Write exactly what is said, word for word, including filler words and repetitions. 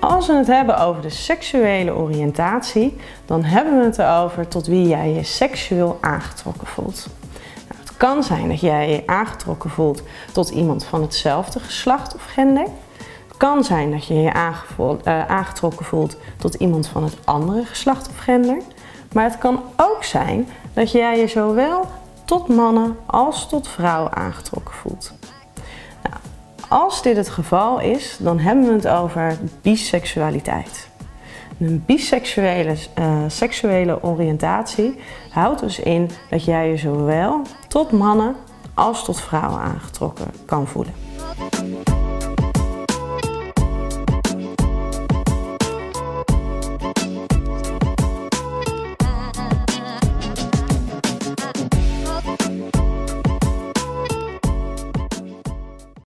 Als we het hebben over de seksuele oriëntatie, dan hebben we het erover tot wie jij je seksueel aangetrokken voelt. Nou, het kan zijn dat jij je aangetrokken voelt tot iemand van hetzelfde geslacht of gender. Het kan zijn dat je je aangetrokken voelt tot iemand van het andere geslacht of gender. Maar het kan ook zijn dat jij je zowel tot mannen als tot vrouwen aangetrokken voelt. Nou, als dit het geval is, dan hebben we het over biseksualiteit. Een biseksuele uh, seksuele oriëntatie houdt dus in dat jij je zowel tot mannen als tot vrouwen aangetrokken kan voelen.